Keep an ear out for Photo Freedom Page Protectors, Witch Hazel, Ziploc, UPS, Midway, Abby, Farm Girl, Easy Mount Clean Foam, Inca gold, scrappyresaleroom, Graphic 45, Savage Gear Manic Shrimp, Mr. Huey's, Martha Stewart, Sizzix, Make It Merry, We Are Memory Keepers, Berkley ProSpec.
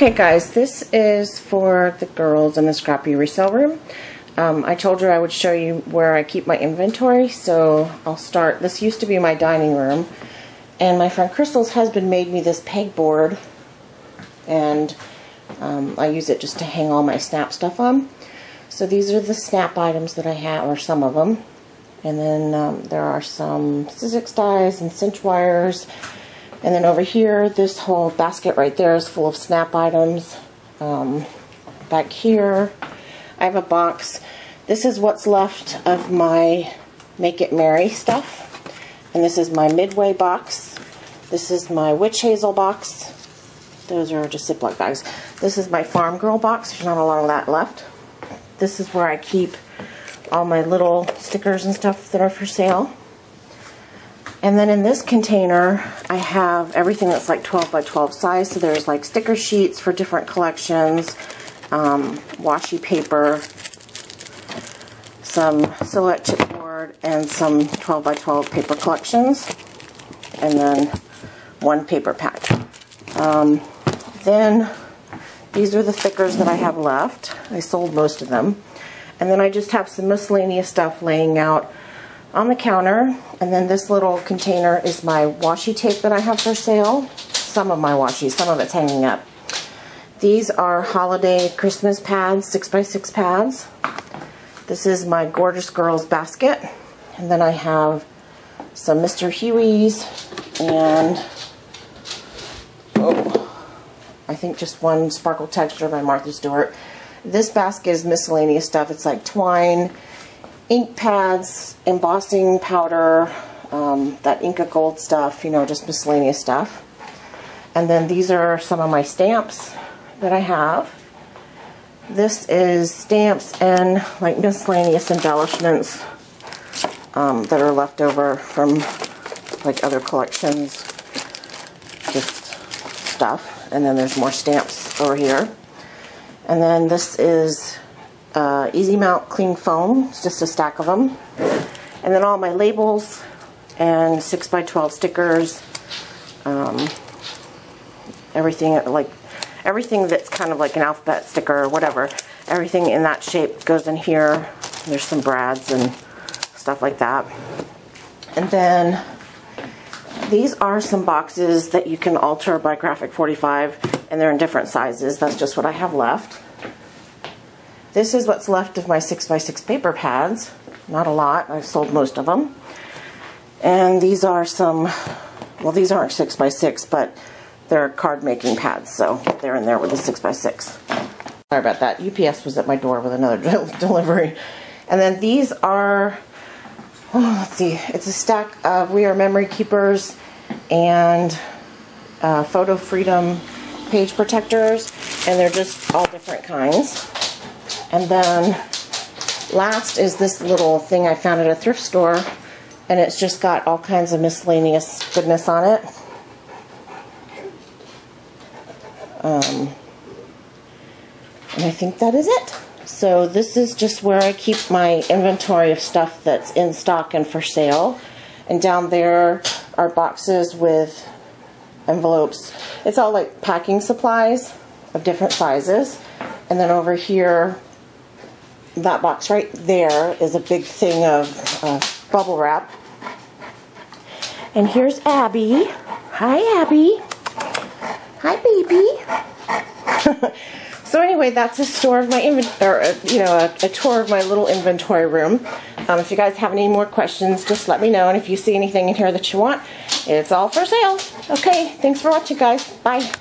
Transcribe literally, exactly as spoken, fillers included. Okay guys, this is for the girls in the scrappy resale room. Um, I told you I would show you where I keep my inventory, so I'll start. This used to be my dining room, and my friend Crystal's husband made me this pegboard, and um, I use it just to hang all my snap stuff on. So these are the snap items that I have, or some of them. And then um, there are some Sizzix dies and cinch wires. And then over here, this whole basket right there is full of snap items. Um, back here, I have a box. This is what's left of my Make It Merry stuff. And this is my Midway box. This is my Witch Hazel box. Those are just Ziploc bags. This is my Farm Girl box. There's not a lot of that left. This is where I keep all my little stickers and stuff that are for sale. And then in this container, I have everything that's like twelve by twelve size. So there's like sticker sheets for different collections, um, washi paper, some silhouette chipboard, and some twelve by twelve paper collections, and then one paper pack. Um, then these are the stickers that I have left. I sold most of them. And then I just have some miscellaneous stuff laying out on the counter. And then this little container is my washi tape that I have for sale. Some of my washi, some of it's hanging up. These are holiday Christmas pads, six by six pads. This is my Gorgeous Girls basket. And then I have some Mister Huey's and, oh, I think just one Sparkle Texture by Martha Stewart. This basket is miscellaneous stuff. It's like twine, ink pads, embossing powder, um, that Inca gold stuff, you know, just miscellaneous stuff. And then these are some of my stamps that I have. This is stamps and like miscellaneous embellishments um, that are left over from like other collections, just stuff. And then there's more stamps over here. And then this is uh, Easy Mount Clean Foam. It's just a stack of them. And then all my labels and six by twelve stickers. Um, everything like everything that's kind of like an alphabet sticker or whatever. Everything in that shape goes in here. There's some brads and stuff like that. And then these are some boxes that you can alter by Graphic forty-five. And they're in different sizes. That's just what I have left. This is what's left of my six by six paper pads. Not a lot. I've sold most of them. And these are some, well, these aren't six by six, but they're card making pads, so they're in there with a six by six. Sorry about that. U P S was at my door with another de- delivery. And then these are, oh, let's see, it's a stack of We Are Memory Keepers and uh, Photo Freedom Page Protectors, and they're just all different kinds. And then last is this little thing I found at a thrift store, and it's just got all kinds of miscellaneous goodness on it. Um, and I think that is it. So this is just where I keep my inventory of stuff that's in stock and for sale. And down there are boxes with envelopes. It's all like packing supplies of different sizes. And then over here, that box right there is a big thing of uh, bubble wrap. And here's Abby. Hi, Abby. Hi, baby. So anyway, that's a store of my inventory, or you know, a, a tour of my little inventory room. Um, if you guys have any more questions, just let me know. And if you see anything in here that you want, it's all for sale. Okay, thanks for watching, guys. Bye.